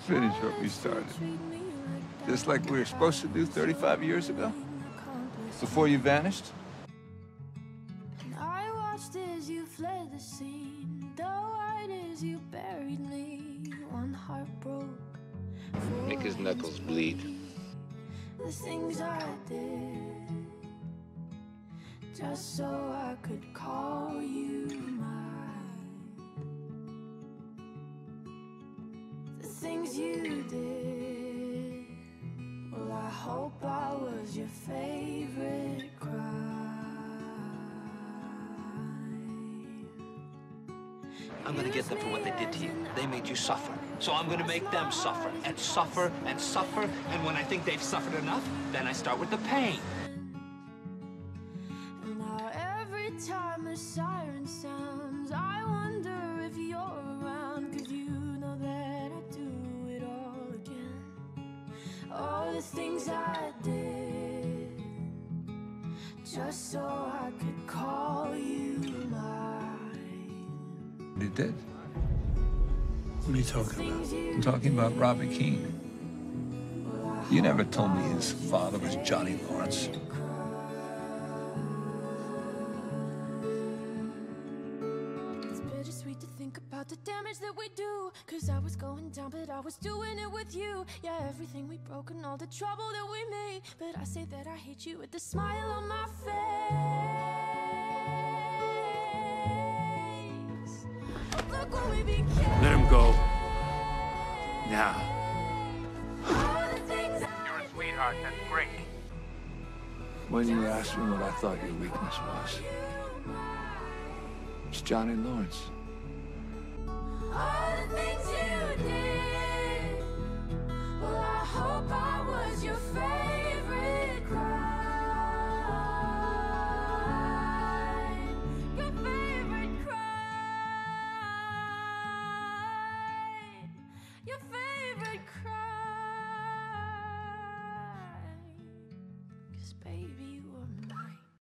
finish what we started. Just like we were supposed to do 35 years ago, before you vanished. I watched as you fled the scene, the light as you buried me, one heart broke. Make his knuckles bleed. The things I did, just so I could call you mine. The things you did, well, I hope I was your favorite crime. I'm gonna get them for what they did to you. They made you suffer. So I'm gonna make them suffer, and suffer, and suffer, and when I think they've suffered enough, then I start with the pain. Time a siren sounds, I wonder if you're around, cause you know that I do it all again. All the things I did, just so I could call you mine. You did? What are you talking about? I'm talking about Robby Keene. You never told me his father was Johnny Lawrence. The damage that we do, cause I was going down, but I was doing it with you. Yeah, everything we broke and all the trouble that we made, but I say that I hate you with the smile on my face. Look what we became. Let him go. Now. You're a sweetheart, that's great. When you asked me what I thought your weakness was, it's Johnny Lawrence.